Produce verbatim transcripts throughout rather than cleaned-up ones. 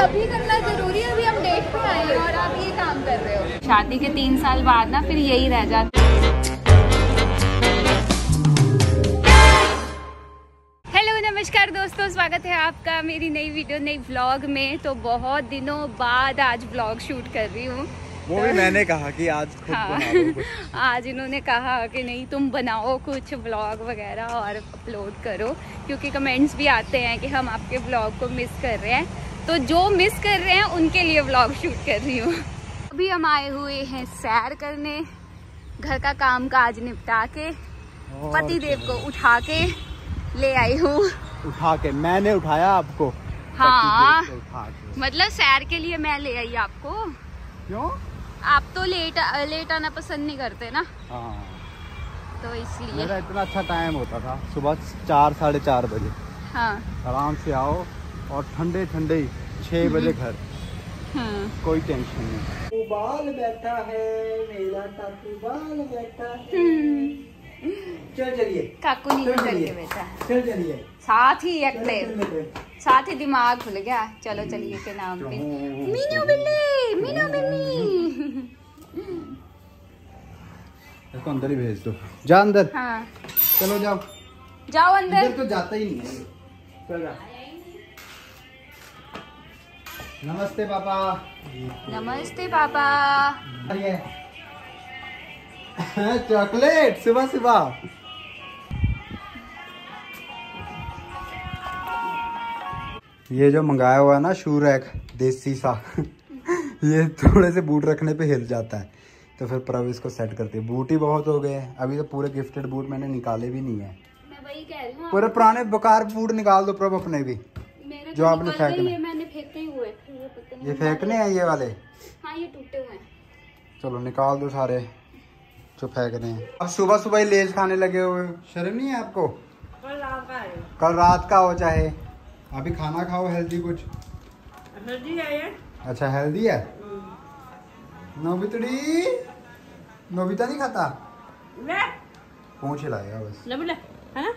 अभी करना जरूरी है, अभी हम डेट पे आए हैं और आप ये काम कर रहे हो। शादी के तीन साल बाद ना फिर यही रह जाता। नमस्कार दोस्तों, स्वागत है आपका मेरी नई वीडियो नई व्लॉग में। तो बहुत दिनों बाद आज व्लॉग शूट कर रही हूँ। वो भी मैंने कहा कि आज खुद हाँ, बनाओ कुछ। आज इन्होंने कहा कि नहीं तुम बनाओ कुछ व्लॉग वगैरह और अपलोड करो, क्योंकि कमेंट्स भी आते हैं कि हम आपके व्लॉग को मिस कर रहे हैं। तो जो मिस कर रहे हैं उनके लिए व्लॉग शूट कर रही हूँ। अभी हम आए हुए हैं सैर करने, घर का काम काज निपटा के पतिदेव को उठा के ले आई हूँ। उठा के मैंने उठाया आपको? हाँ उठा के। मतलब सैर के लिए मैं ले आई आपको। क्यों? आप तो लेट लेट आना पसंद नहीं करते ना। हाँ। तो इसलिए मेरा इतना अच्छा टाइम होता था, सुबह चार साढ़े चार बजे। हाँ। आराम से आओ और ठंडे ठंडे छह बजे घर। हाँ। कोई टेंशन नहीं। उबाल बैठा है मेरा काकू, उबाल बैठा है। चल चलिए काकू नहीं करके बैठा है। चल चलिए साथ ही एक्ट साथ ही दिमाग खुल गया। चलो चलिए के नाम पे मीनू बिल्ली, मीनू बिल्ली। इसको अंदर ही भेज दो। जा अंदर। हाँ। चलो जाओ जाओ अंदर। अंदर तो जाता ही नहीं है। चलो नमस्ते पापा। नमस्ते पापा। अरे चॉकलेट सुबह सुबह। ये जो मंगाया हुआ है ना शू रैक देसी सा ये थोड़े से बूट रखने पे हिल जाता है, तो फिर प्रवीण इसको सेट करती है। बूट ही बहुत हो गए हैं अभी तो, पूरे गिफ्टेड बूट मैंने निकाले भी नहीं है। मैं वही कह रही हूं, पूरे पुराने बेकार बूट निकाल दो प्रभ अपने भी। मेरे जो आपने फेंकने, मैंने फेंके हुए ये फेंकने हैं ये वाले। हाँ ये टूटे हुए हैं। चलो निकाल दो सारे जो फेंक रहे हैं। अब सुबह सुबह ही लेज खाने लगे हुए, शर्म नहीं है आपको? कल रात का है। कल रात का हो चाहे अभी, खाना खाओ हेल्दी कुछ। हेल्दी है ये? अच्छा हेल्दी है। नोबितड़ी नोबिता नहीं खाता, पूछ लाएगा बस। ले है ना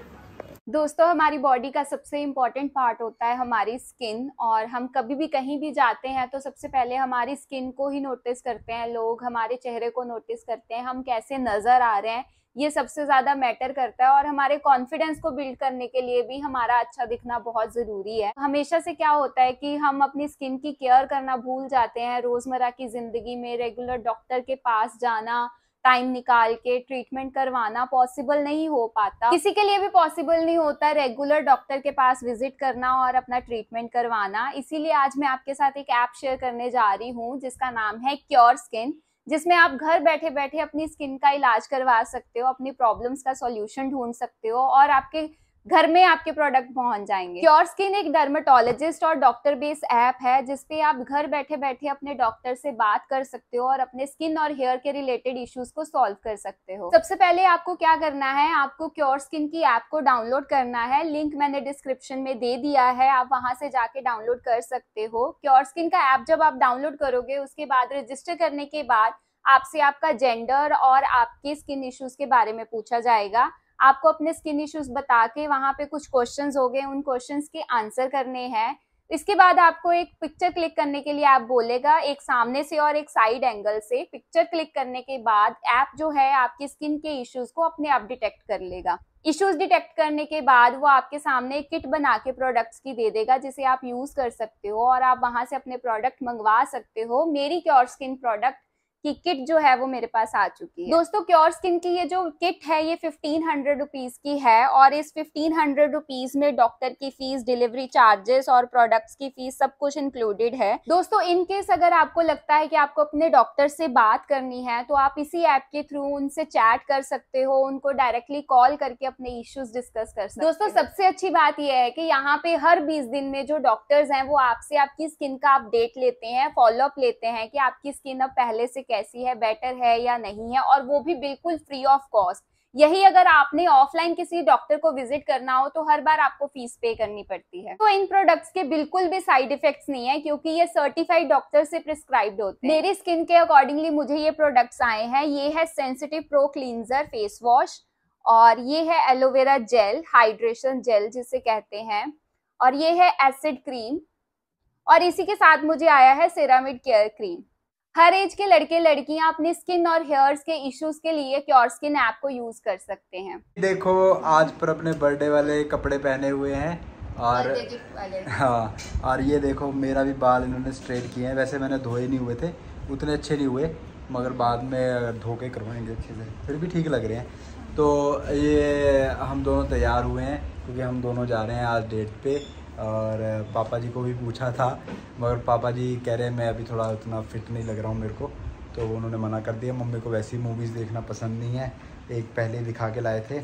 दोस्तों, हमारी बॉडी का सबसे इम्पोर्टेंट पार्ट होता है हमारी स्किन, और हम कभी भी कहीं भी जाते हैं तो सबसे पहले हमारी स्किन को ही नोटिस करते हैं लोग, हमारे चेहरे को नोटिस करते हैं, हम कैसे नजर आ रहे हैं ये सबसे ज़्यादा मैटर करता है। और हमारे कॉन्फिडेंस को बिल्ड करने के लिए भी हमारा अच्छा दिखना बहुत ज़रूरी है। हमेशा से क्या होता है कि हम अपनी स्किन की केयर करना भूल जाते हैं, रोज़मर्रा की ज़िंदगी में रेगुलर डॉक्टर के पास जाना, टाइम निकाल के ट्रीटमेंट करवाना पॉसिबल नहीं हो पाता। किसी के लिए भी पॉसिबल नहीं होता रेगुलर डॉक्टर के पास विजिट करना और अपना ट्रीटमेंट करवाना। इसीलिए आज मैं आपके साथ एक ऐप शेयर करने जा रही हूँ जिसका नाम है क्योर स्किन, जिसमें आप घर बैठे बैठे अपनी स्किन का इलाज करवा सकते हो, अपनी प्रॉब्लम्स का सॉल्यूशन ढूंढ सकते हो और आपके घर में आपके प्रोडक्ट पहुंच जाएंगे। क्योर स्किन एक डर्मेटोलॉजिस्ट और डॉक्टर बेस्ड ऐप है जिसपे आप घर बैठे बैठे अपने डॉक्टर से बात कर सकते हो और अपने स्किन और हेयर के रिलेटेड इश्यूज को सॉल्व कर सकते हो। सबसे पहले आपको क्या करना है, आपको क्योर स्किन की ऐप को डाउनलोड करना है। लिंक मैंने डिस्क्रिप्शन में दे दिया है, आप वहां से जाके डाउनलोड कर सकते हो। क्योर स्किन का ऐप जब आप डाउनलोड करोगे उसके बाद रजिस्टर करने के बाद आपसे आपका जेंडर और आपके स्किन इश्यूज के बारे में पूछा जाएगा। आपको अपने स्किन इश्यूज बता के वहाँ पे कुछ क्वेश्चंस हो गए, उन क्वेश्चंस के आंसर करने हैं। इसके बाद आपको एक पिक्चर क्लिक करने के लिए ऐप बोलेगा, एक सामने से और एक साइड एंगल से। पिक्चर क्लिक करने के बाद ऐप जो है आपकी स्किन के इश्यूज को अपने आप डिटेक्ट कर लेगा। इश्यूज डिटेक्ट करने के बाद वो आपके सामने एक किट बना के प्रोडक्ट्स की दे देगा जिसे आप यूज कर सकते हो और आप वहाँ से अपने प्रोडक्ट मंगवा सकते हो। मेरी क्योर स्किन प्रोडक्ट कि किट जो है वो मेरे पास आ चुकी है। दोस्तों क्योर स्किन की ये जो किट है ये फिफ्टीन हंड्रेड रुपीज की है और इस फिफ्टीन हंड्रेड रुपीज में डॉक्टर की फीस, डिलीवरी चार्जेस और प्रोडक्ट्स की फीस सब कुछ इंक्लूडेड है। दोस्तों इन केस अगर आपको लगता है कि आपको अपने डॉक्टर से बात करनी है तो आप इसी ऐप के थ्रू उनसे चैट कर सकते हो, उनको डायरेक्टली कॉल करके अपने इश्यूज डिस्कस कर सकते हो। दोस्तों सबसे अच्छी बात यह है कि यहाँ पे हर बीस दिन में जो डॉक्टर्स हैं वो आपसे आपकी स्किन का अपडेट लेते हैं, फॉलोअप लेते हैं कि आपकी स्किन अब पहले से कैसी है, बेटर है या नहीं है, और वो भी बिल्कुल फ्री ऑफ कॉस्ट। यही अगर आपने ऑफलाइन किसी डॉक्टर को विजिट करना हो तो हर बार आपको फीस पे करनी पड़ती है। तो इन प्रोडक्ट्स के बिल्कुल भी साइड इफेक्ट्स नहीं है क्योंकि ये सर्टिफाइड डॉक्टर से प्रिस्क्राइब्ड होते हैं। मेरी स्किन के अकॉर्डिंगली मुझे ये प्रोडक्ट्स आए हैं। ये है sensitive pro cleanser face wash और ये है एलोवेरा जेल, हाइड्रेशन जेल जिसे कहते हैं, और ये है एसिड क्रीम और इसी के साथ मुझे आया है सिरामिड केयर क्रीम। हर एज के लड़के लड़कियां अपने स्किन और हेयर्स के इश्यूज के लिए क्योर स्किन ऐप को यूज कर सकते हैं। देखो आज पर अपने बर्थडे वाले कपड़े पहने हुए हैं और हाँ, और ये देखो मेरा भी बाल इन्होंने स्ट्रेट किए हैं। वैसे मैंने धोए नहीं हुए थे, उतने अच्छे नहीं हुए, मगर बाद में धो के करवाएंगे अच्छे से, फिर भी ठीक लग रहे हैं। तो ये हम दोनों तैयार हुए हैं क्योंकि हम दोनों जा रहे हैं आज डेट पे। और पापा जी को भी पूछा था, मगर पापा जी कह रहे हैं मैं अभी थोड़ा उतना फिट नहीं लग रहा हूँ मेरे को, तो उन्होंने मना कर दिया। मम्मी को वैसी मूवीज़ देखना पसंद नहीं है, एक पहले दिखा के लाए थे।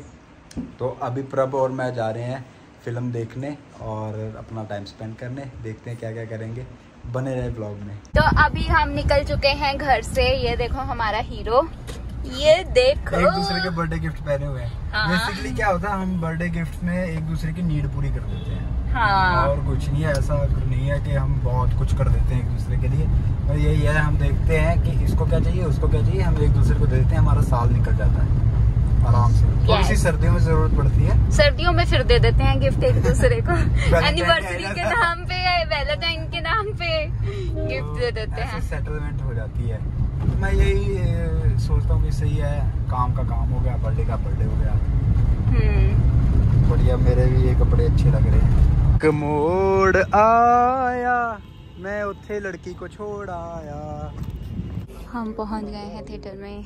तो अभी प्रभ और मैं जा रहे हैं फिल्म देखने और अपना टाइम स्पेंड करने। देखते हैं क्या क्या करेंगे, बने रहे ब्लॉग में। तो अभी हम निकल चुके हैं घर से। ये देखो हमारा हीरो, ये देखो एक दूसरे के बर्थडे गिफ्ट पहने हुए हैं। हाँ। बेसिकली क्या होता है, हम बर्थडे गिफ्ट में एक दूसरे की नीड पूरी कर देते हैं। हाँ। और कुछ नहीं है, ऐसा नहीं है कि हम बहुत कुछ कर देते हैं एक दूसरे के लिए। और ये ये हम देखते हैं कि इसको क्या चाहिए, उसको क्या चाहिए, हम एक दूसरे को दे देते हैं। हमारा साल निकल जाता है आराम से। थोड़ी सी सर्दियों में जरूरत पड़ती है, सर्दियों में फिर दे देते हैं गिफ्ट एक दूसरे को। एनिवर्सरी के नाम पे, वैलेंटाइन के नाम पे गिफ्ट दे देते हैं। सेटलमेंट हो जाती है। तो मैं यही सोचता हूँ कि सही है, काम का काम हो गया, बर्थडे का बर्थडे हो गया। बढ़िया, मेरे भी ये कपड़े अच्छे लग रहे हैं। कमोड़ आया मैं उथे लड़की को छोड़ आया। हम पहुँच गए हैं थिएटर में।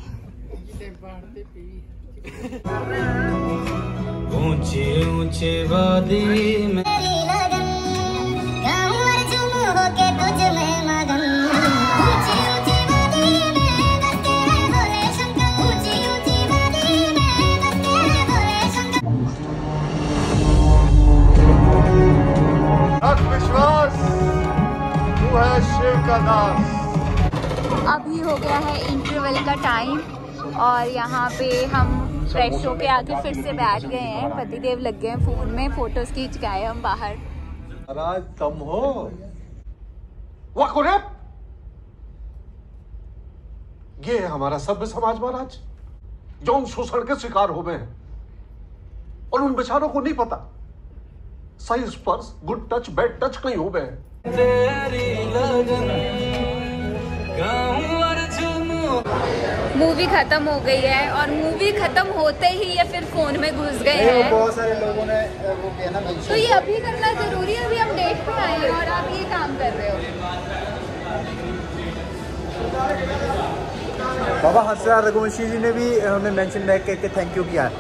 ऊंचे ऊंचे वादी में के तुझ में मगन, ऊंचे ऊंचे वादी में बसते हैं भोले शंकर, ऊंचे ऊंचे वादी में बसते हैं भोले शंकर। रख विश्वास, तू है शिव का दास। अभी हो गया है इंटरवल का टाइम और यहाँ पे हम फ्रेश होके आके फिर से बैठ गए हैं। पतिदेव लग गए हैं फोन में, फोटोज खींच के आए हम बाहर। महाराज तुम हो ये हमारा सभ्य समाज महाराज, जो उन शोषण के शिकार हो गए हैं और उन बेचारों को नहीं पता सही स्पर्श, गुड टच, बैड टच नहीं हो गए। मूवी खत्म हो गई है और मूवी खत्म होते ही ये फिर फोन में घुस गए हैं। बहुत सारे लोगों ने वो किया ना, तो ये अभी करना जरूरी है। अभी हम डेट पे आए हैं और आप ये काम कर रहे हो। बाबा हर्ष रघुवंशी जी ने भी हमें मेंशन बैक करके थैंक यू किया।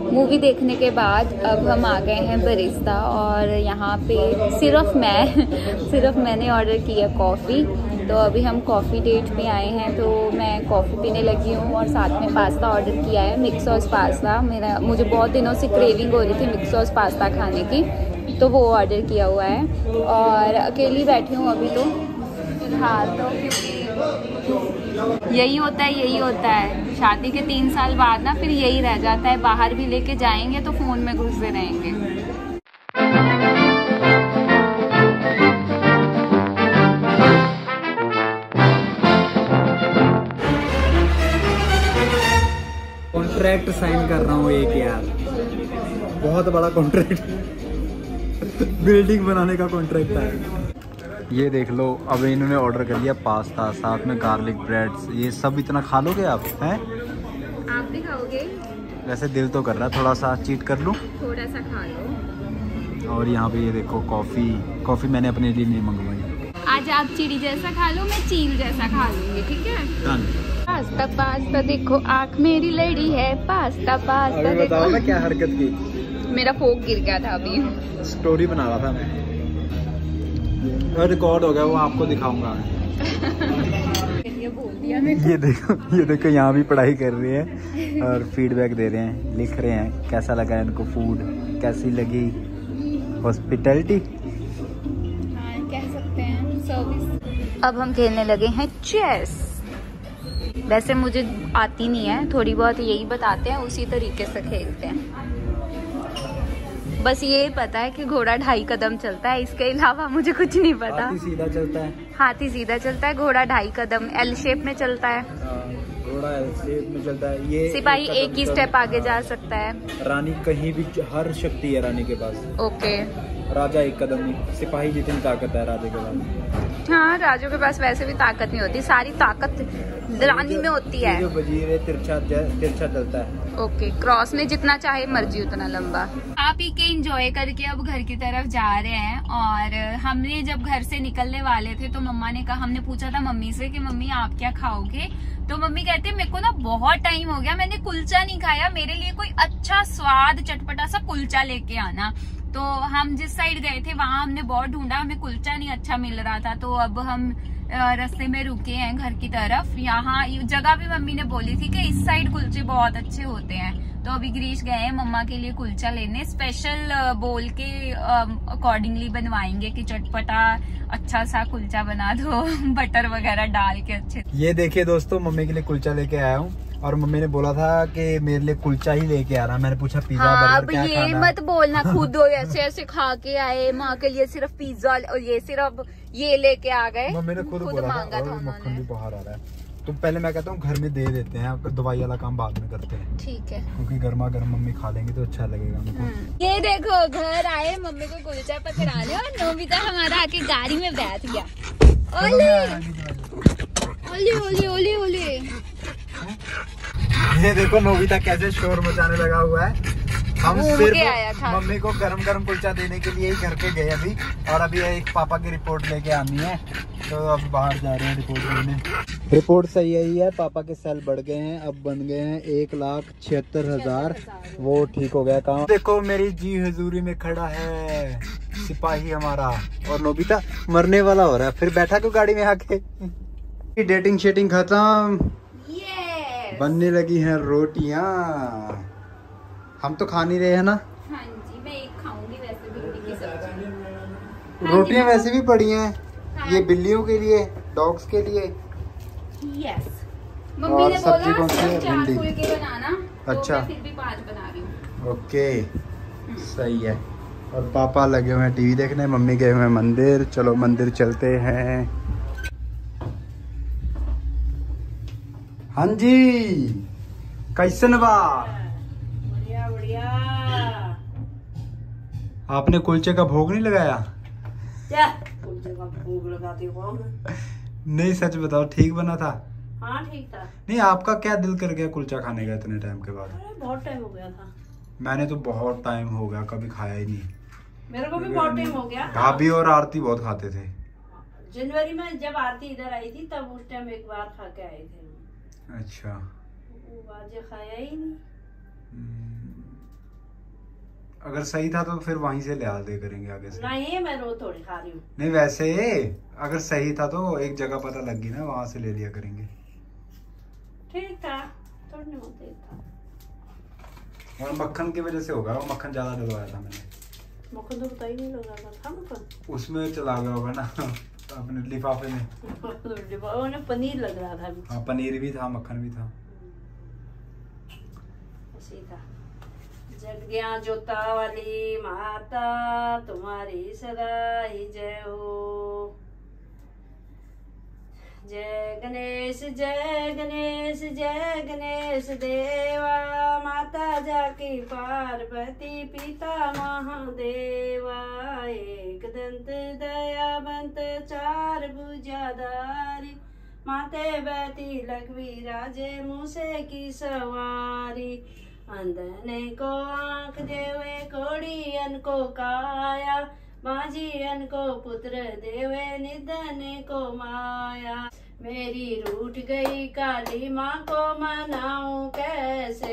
मूवी देखने के बाद अब हम आ गए हैं बरिस्ता और यहाँ पे सिर्फ मैं सिर्फ मैंने ऑर्डर किया कॉफ़ी। तो अभी हम कॉफ़ी डेट पे आए हैं, तो मैं कॉफ़ी पीने लगी हूँ और साथ में पास्ता ऑर्डर किया है, मिक्स सॉस पास्ता। मेरा मुझे बहुत दिनों से क्रेविंग हो रही थी मिक्स सॉस पास्ता खाने की, तो वो ऑर्डर किया हुआ है। और अकेली बैठी हूँ अभी तो फिलहाल, तो यही होता है यही होता है शादी के तीन साल बाद ना, फिर यही रह जाता है। बाहर भी लेके जाएंगे तो फ़ोन में घुसे रहेंगे। कॉन्ट्रैक्ट साइन कर रहा हूँ एक, यार बहुत बड़ा कॉन्ट्रैक्ट बिल्डिंग बनाने का कॉन्ट्रैक्ट है। ये देख लो, अब इन्होंने ऑर्डर कर लिया पास्ता, साथ में गार्लिक ब्रेड्स। ये सब इतना खा लोगे आप? हैं आप भी खाओगे? वैसे दिल तो कर रहा है थोड़ा सा चीट कर लूं, थोड़ा सा खा लो। और यहाँ पे ये देखो कॉफ़ी, कॉफ़ी मैंने अपने लिए नहीं मंगवाई। आज आप चिड़ी जैसा खा लो, मैं चील जैसा खा लूँगी, ठीक है? डन। पास्ता पास्ता देखो आँख मेरी लड़ी है, पास्ता पास्ता बताओ ना क्या हरकत की। मेरा फोक गिर गया था, अभी स्टोरी बना रहा था मैं, रिकॉर्ड हो गया, वो आपको दिखाऊंगा। ये बोल दिया। ये देखो ये देखो यहाँ भी पढ़ाई कर रही है और फीडबैक दे रहे हैं, लिख रहे हैं कैसा लगा इनको फूड, कैसी लगी हॉस्पिटैलिटी, कह सकते हैं सर्विस। अब हम खेलने लगे हैं चेस। वैसे मुझे आती नहीं है, थोड़ी बहुत यही बताते हैं, उसी तरीके से खेलते हैं। बस ये पता है कि घोड़ा ढाई कदम चलता है, इसके अलावा मुझे कुछ नहीं पता। हाथी सीधा चलता है, हाथी सीधा चलता है, घोड़ा ढाई कदम एल शेप में चलता है, थोड़ा सेफ में चलता है। ये सिपाही एक ही स्टेप आगे जा सकता है। रानी कहीं भी, हर शक्ति है रानी के पास। ओके, राजा एक कदम नहीं, सिपाही जितनी ताकत है राजे के पास। हाँ, राजों के पास वैसे भी ताकत नहीं होती, सारी ताकत रानी में होती है। जो वजीर है तिरछा तिरछा चलता है। ओके, क्रॉस में जितना चाहे मर्जी उतना लंबा। आप ही के एंजॉय करके अब घर की तरफ जा रहे हैं। और हमने जब घर से निकलने वाले थे तो मम्मा ने कहा, हमने पूछा था मम्मी से कि मम्मी आप क्या खाओगे, तो मम्मी कहते मेरे को ना बहुत टाइम हो गया, मैंने कुलचा नहीं खाया, मेरे लिए कोई अच्छा स्वाद चटपटा सा कुलचा लेके आना। तो हम जिस साइड गए थे वहाँ हमने बहुत ढूंढा, हमें कुलचा नहीं अच्छा मिल रहा था। तो अब हम रास्ते में रुके हैं घर की तरफ। यहाँ जगह भी मम्मी ने बोली थी कि इस साइड कुलचे बहुत अच्छे होते हैं। तो अभी ग्रीश गए हैं मम्मा के लिए कुलचा लेने, स्पेशल बोल के अकॉर्डिंगली बनवाएंगे कि चटपटा अच्छा सा कुलचा बना दो बटर वगैरह डाल के अच्छे। ये देखिए दोस्तों, मम्मी के लिए कुलचा लेके आया हूँ और मम्मी ने बोला था कि मेरे लिए कुलचा ही लेके आना। मैंने पूछा पिज्जा हाँ, बर्गर क्या खाना? ये मत बोलना खुद हो ऐसे ऐसे खा के आए, माँ के लिए सिर्फ पिज्जा और ये सिर्फ ये लेके आ गए। मम्मी ने खुद, खुद बोला मांगा था। मक्खन भी बाहर आ रहा है तो पहले मैं कहता हूँ घर में दे देते हैं, दवाई वाला काम बाद में करते हैं। ठीक है, क्योंकि गर्मा गर्म मम्मी खा लेंगे तो अच्छा लगेगा हमको। ये देखो घर आए मम्मी को कुलचा पकड़ाने और नोबिता हमारा आके गाड़ी में बैठ गया। ओले ओले ओले ओले। ये देखो नोबिता कैसे शोर मचाने लगा हुआ है। हम सिर्फ मम्मी को गरम गरम कुलचा देने के लिए ही घर पे गए अभी। और अभी एक पापा की रिपोर्ट लेके आनी है तो अब बाहर जा रहे हैं रिपोर्ट लेने। रिपोर्ट सही ही है, पापा के सेल बढ़ गए हैं, अब बन गए हैं एक लाख छिहत्तर हजार। वो ठीक हो गया काम। देखो मेरी जी हजूरी में खड़ा है सिपाही हमारा। और नोबिता मरने वाला हो रहा है, फिर बैठा क्यों गाड़ी में आके। डेटिंग शेटिंग खत्म, बनने लगी हैं रोटियां। हम तो खा नहीं रहे हैं ना। हाँ जी, मैं एक खाऊंगी वैसे भी रोटी की सब्जी। रोटियां वैसे भी पड़ी हैं। हाँ। ये बिल्लियों के लिए, डॉग्स के लिए। यस। मम्मी ने बोला चार फूल के बनाना। अच्छा। तो मैं फिर भी पांच बना रही हूं। ओके, सही है। और पापा लगे हुए हैं टीवी देखने, मम्मी गए हुए हैं मंदिर। चलो मंदिर चलते हैं। हाँ जी, कैसन बा? बढ़िया बढ़िया। आपने कुलचे का भोग नहीं लगाया? क्या कुलचे का भोग लगाते हो? नहीं, सच बताओ, ठीक बना था? हाँ, ठीक था। नहीं, आपका क्या दिल कर गया कुलचा खाने का इतने टाइम के बाद? अरे बहुत टाइम हो गया था। मैंने तो बहुत टाइम हो गया, कभी खाया ही नहीं। मेरे को भी बहुत टाइम हो गया। भाभी और आरती बहुत खाते थे। जनवरी में जब आरती इधर आई थी तब उस टाइम एक बार खा के आए थे। अच्छा, वो खाया ही नहीं। अगर सही था तो फिर वहीं से ले आते करेंगे आगे से। नहीं, मैं रोज थोड़ी खा रही हूँ। नहीं, वैसे अगर सही था तो एक जगह पता लग गई ना, वहाँ से ले लिया करेंगे। ठीक था, थोड़ी नहीं होते था। और मक्खन की वजह से होगा, मक्खन ज्यादा डलवाया था मैंने। मक्खन तो पता ही नहीं लग रहा था। मक्खन उसमें चला गया होगा ना अपने लिफाफे में। उन्हें पनीर लग रहा था। हाँ, पनीर भी था, मक्खन भी था। जग गया जोता वाली माता तुम्हारी सदा ही जय हो। जय गणेश जय गणेश जय गणेश देवा, माता जाकी पार्वती पिता महादेवा। एक दंत दयावंत चार भुजाधारी, माथे बैठी लक्ष्मी राजे मूसे की सवारी। अंधने को आंख देवे कोड़ियन को काया, बाजियन को पुत्र देवे निधने को माया। मेरी रूठ गई काली माँ को मनाऊं कैसे,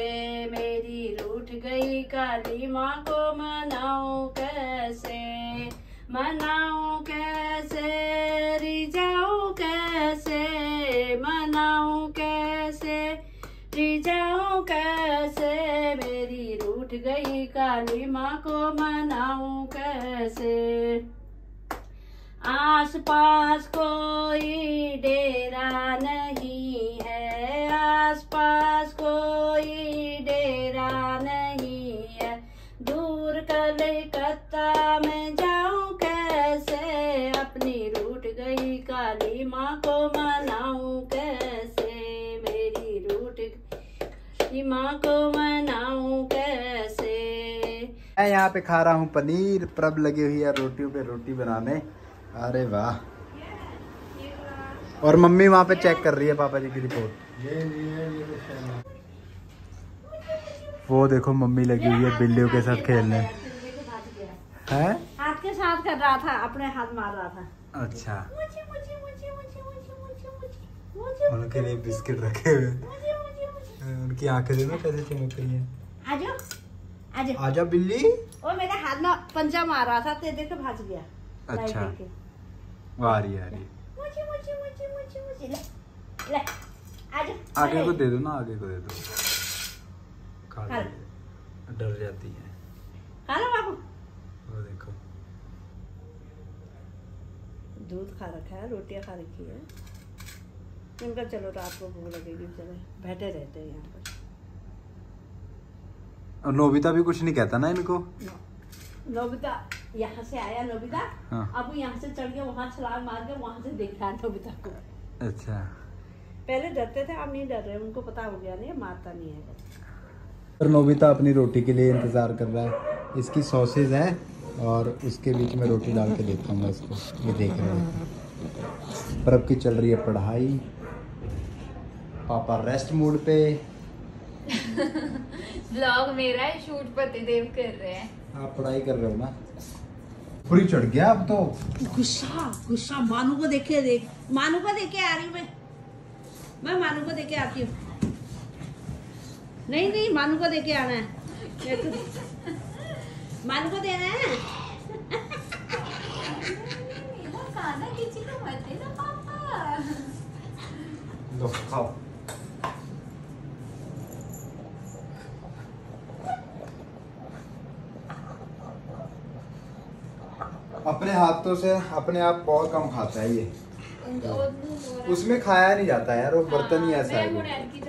मेरी रूठ गई काली माँ को मनाऊं कैसे, मनाऊं कैसे, रिझाऊं कैसे, मनाऊं कैसे, रिझाऊं कैसे। मेरी रूठ गई काली माँ को मनाऊं कैसे। आस पास कोई डेरा नहीं है, आस पास कोई डेरा नहीं है। दूर कलकत्ता में जाऊं कैसे, अपनी रूठ गई काली माँ को मनाऊं कैसे। मेरी रूठ मैं यहाँ पे खा रहा हूँ पनीर, प्रभ लगी हुई है रोटियों पे रोटी बनाने। अरे वाह, और मम्मी वहाँ पे चेक कर रही है पापा जी की रिपोर्ट। वो देखो मम्मी लगी हुई है बिल्लियों के साथ खेलने। है हाथ के साथ कर रहा था, अपने हाथ मार रहा था। अच्छा, उनके लिए बिस्किट रखे हुए, उनकी आंखें देखो कैसे चमक रही है। आजा आजा आजा बिल्ली। वो मेरे हाथ में पंजा मार रहा था तो देख के भाग गया। अच्छा, आ रही आ रही। आगे को दे दो ना, आगे को दे दो। डर जाती है। खाना बाबू, वो देखो दूध खा रखा है, रोटियां खा रखी है। इनका चलो रात को भूख लगेगी, चलो बैठे रहते हैं यहाँ पर। और नोबिता भी कुछ नहीं कहता ना इनको। नोबिता यहाँ से आया, नोबिता हाँ। अब यहाँ से चढ़ के वहाँ छलांग मार के वहाँ से देखा है नोबिता को। अच्छा, पहले डरते थे, अब नहीं डर रहे, उनको पता हो गया नहीं मारता नहीं है। नोबिता अपनी रोटी के लिए इंतज़ार कर रहा है। इसकी सॉसेज है और उसके बीच में रोटी डाल के देता हूँ मैं इसको। ये देख रहे हैं, परब की चल रही है पढ़ाई, पापा रेस्ट मूड पे। ब्लॉग मेरा है, शूट पतिदेव कर रहे हैं। आप पढ़ाई कर रहे हो ना। पूरी चढ़ गया अब तो, गुस्सा गुस्सा। मानू को देखे, देख मानू को देखे आ रही हूँ मैं मैं मानू को देखे आती हूँ। नहीं नहीं, मानू को देके आना है, मानू को देना है। खाना किसी को मत देना पापा। लो खाओ। अपने हाथों से अपने आप बहुत कम खाता है ये, उसमें खाया नहीं जाता है यार, वो बर्तन ही ऐसा है।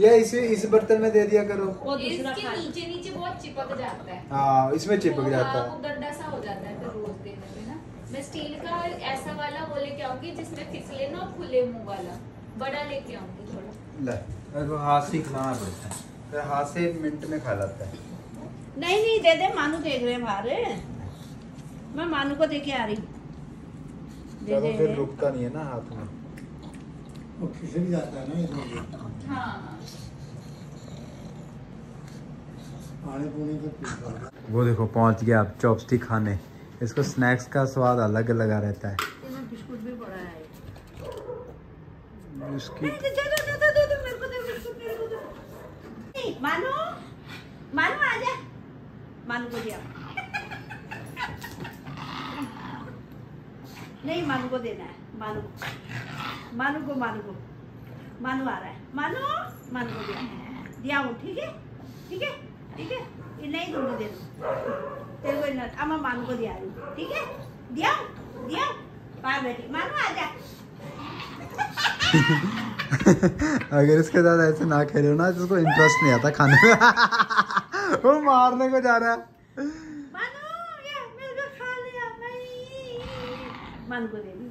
या इसे इस बर्तन में दे दिया करो, वो इसके नीचे नीचे बहुत चिपक जाता है। हाँ, इसमें चिपक जाता है, वो गड्ढा सा हो जाता है फिर रोज देने में ना। मैं स्टील का ऐसा वाला वो लेके आऊंगी जिसमें फिसले ना, खुले मुंह वाला बड़ा लेके आऊंगी थोड़ा। ले वो हाथ से खाना पड़ता है, फिर हाथ से मिनट में खा लेता है। नहीं नहीं, दे दे, मानू देख रहे हैं बाहर। मैं मानू को देके आ रही हूँ। दे दे, फिर रुकता नहीं है ना हाथ में, वो फिसल जाता है ना। हाँ। वो देखो पहुंच गया आप चॉपस्टिक खाने। इसको स्नैक्स का स्वाद अलग लगा रहता है। बिस्कुट भी पड़ा है। इसकी मानो मानो आजा, मानो को दिया नहीं, मानो को देना है। मानो मानो को मानो को मानू आ रहा है, मानू मानू को दिया दिया हूँ। ठीक है ठीक है ठीक है, नहीं तुमको दे दो, तेरे को इतना। अब मैं मानू को दिया रही हूँ, ठीक है। दिया दिया बाहर बैठी, मानू आ जा। अगर इसके साथ ऐसे ना खेलो ना, इसको इंटरेस्ट नहीं आता खाने में। वो मारने को जा रहा है। मानू ये मेरे को खा लिया, मैं मानू को दे दी।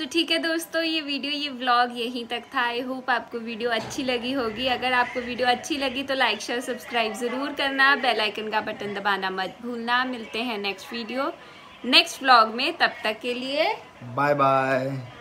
तो ठीक है दोस्तों, ये वीडियो ये व्लॉग यहीं तक था। आई होप आपको वीडियो अच्छी लगी होगी। अगर आपको वीडियो अच्छी लगी तो लाइक शेयर सब्सक्राइब ज़रूर करना, बेल आइकन का बटन दबाना मत भूलना। मिलते हैं नेक्स्ट वीडियो नेक्स्ट व्लॉग में, तब तक के लिए बाय बाय।